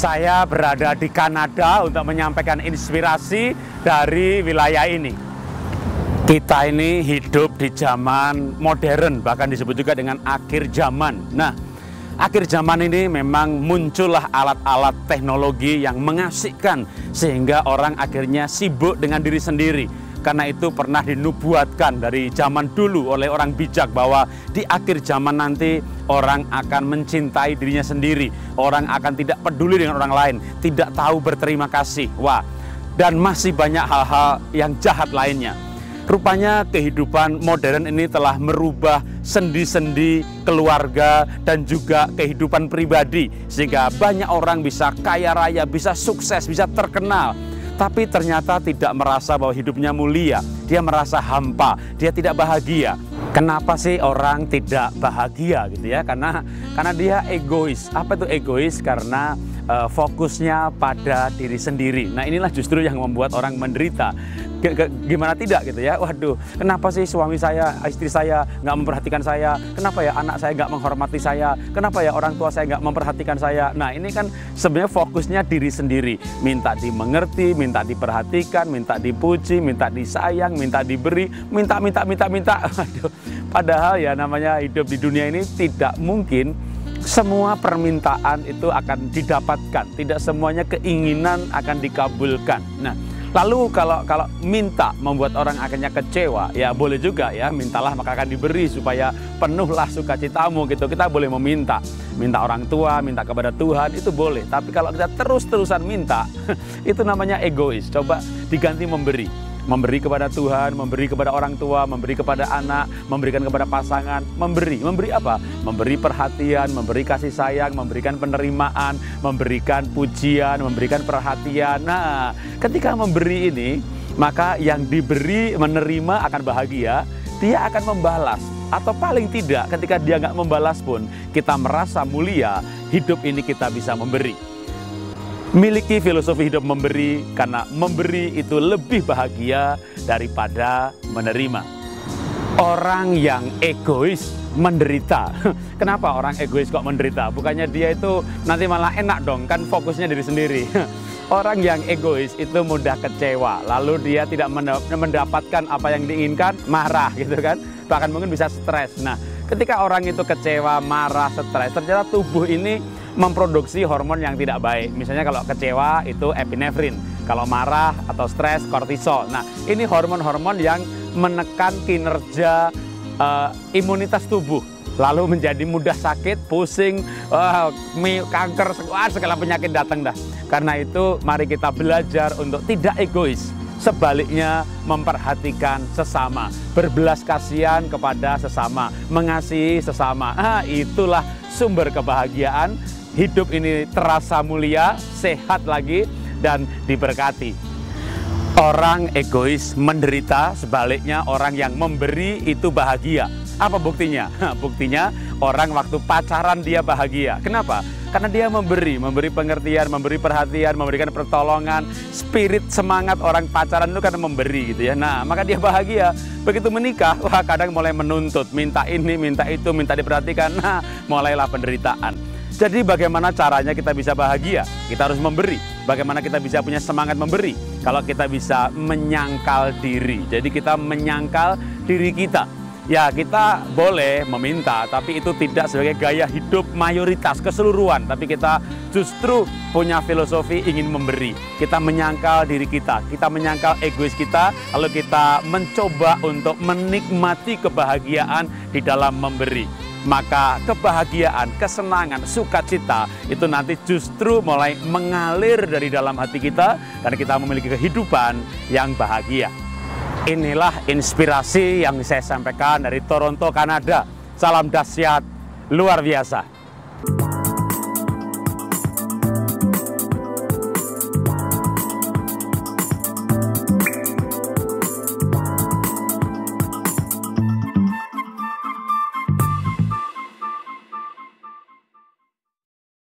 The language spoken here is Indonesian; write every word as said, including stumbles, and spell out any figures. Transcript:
Saya berada di Kanada untuk menyampaikan inspirasi dari wilayah ini. Kita ini hidup di zaman modern, bahkan disebut juga dengan akhir zaman. Nah, akhir zaman ini memang muncullah alat-alat teknologi yang mengasihkan, sehingga orang akhirnya sibuk dengan diri sendiri. Karena itu pernah dinubuatkan dari zaman dulu oleh orang bijak bahwa di akhir zaman nanti orang akan mencintai dirinya sendiri. Orang akan tidak peduli dengan orang lain, tidak tahu berterima kasih. Wah, dan masih banyak hal-hal yang jahat lainnya. Rupanya kehidupan modern ini telah merubah sendi-sendi keluarga dan juga kehidupan pribadi. Sehingga banyak orang bisa kaya raya, bisa sukses, bisa terkenal. Tapi ternyata tidak merasa bahwa hidupnya mulia. Dia merasa hampa, dia tidak bahagia. Kenapa sih orang tidak bahagia gitu ya? Karena karena dia egois. Apa itu egois? Karena e, fokusnya pada diri sendiri. Nah, inilah justru yang membuat orang menderita. Gimana tidak gitu ya? Waduh, kenapa sih suami saya, istri saya nggak memperhatikan saya? Kenapa ya anak saya nggak menghormati saya? Kenapa ya orang tua saya nggak memperhatikan saya? Nah, ini kan sebenarnya fokusnya diri sendiri. Minta dimengerti, minta diperhatikan, minta dipuji, minta disayang, minta diberi, minta, minta, minta, minta. Waduh, padahal ya namanya hidup di dunia ini tidak mungkin semua permintaan itu akan didapatkan. Tidak semuanya keinginan akan dikabulkan. Nah, lalu kalau kalau minta membuat orang akhirnya kecewa, ya boleh juga ya, mintalah maka akan diberi supaya penuhlah sukacitamu gitu. Kita boleh meminta, minta orang tua, minta kepada Tuhan, itu boleh. Tapi kalau kita terus-terusan minta, itu namanya egois. Coba diganti memberi. Memberi kepada Tuhan, memberi kepada orang tua, memberi kepada anak, memberikan kepada pasangan, memberi. Memberi apa? Memberi perhatian, memberi kasih sayang, memberikan penerimaan, memberikan pujian, memberikan perhatian. Nah, ketika memberi ini, maka yang diberi menerima akan bahagia, dia akan membalas. Atau paling tidak, ketika dia nggak membalas pun, kita merasa mulia, hidup ini kita bisa memberi. Miliki filosofi hidup memberi, karena memberi itu lebih bahagia daripada menerima. Orang yang egois menderita. Kenapa orang egois kok menderita? Bukannya dia itu nanti malah enak dong, kan fokusnya diri sendiri. Orang yang egois itu mudah kecewa, lalu dia tidak mendapatkan apa yang diinginkan, marah gitu kan. Bahkan mungkin bisa stres. Nah, ketika orang itu kecewa, marah, stres, ternyata tubuh ini memproduksi hormon yang tidak baik. Misalnya kalau kecewa itu epinefrin, kalau marah atau stres kortisol. Nah, ini hormon-hormon yang menekan kinerja uh, imunitas tubuh, lalu menjadi mudah sakit, pusing, uh, kanker, segala penyakit datang dah. Karena itu mari kita belajar untuk tidak egois. Sebaliknya memperhatikan sesama, berbelas kasihan kepada sesama, mengasihi sesama. Ah, itulah sumber kebahagiaan. Hidup ini terasa mulia, sehat lagi, dan diberkati. Orang egois menderita, sebaliknya orang yang memberi itu bahagia. Apa buktinya? Nah, buktinya orang waktu pacaran dia bahagia. Kenapa? Karena dia memberi, memberi pengertian, memberi perhatian, memberikan pertolongan. Spirit semangat orang pacaran itu karena memberi gitu ya. Nah, maka dia bahagia. Begitu menikah, wah kadang mulai menuntut, minta ini, minta itu, minta diperhatikan. Nah, mulailah penderitaan. Jadi bagaimana caranya kita bisa bahagia? Kita harus memberi. Bagaimana kita bisa punya semangat memberi? Kalau kita bisa menyangkal diri. Jadi kita menyangkal diri kita. Ya, kita boleh meminta, tapi itu tidak sebagai gaya hidup mayoritas keseluruhan. Tapi kita justru punya filosofi ingin memberi. Kita menyangkal diri kita, kita menyangkal egois kita, lalu kita mencoba untuk menikmati kebahagiaan di dalam memberi. Maka kebahagiaan, kesenangan, sukacita itu nanti justru mulai mengalir dari dalam hati kita dan kita memiliki kehidupan yang bahagia. Inilah inspirasi yang saya sampaikan dari Toronto, Kanada. Salam dahsyat, luar biasa.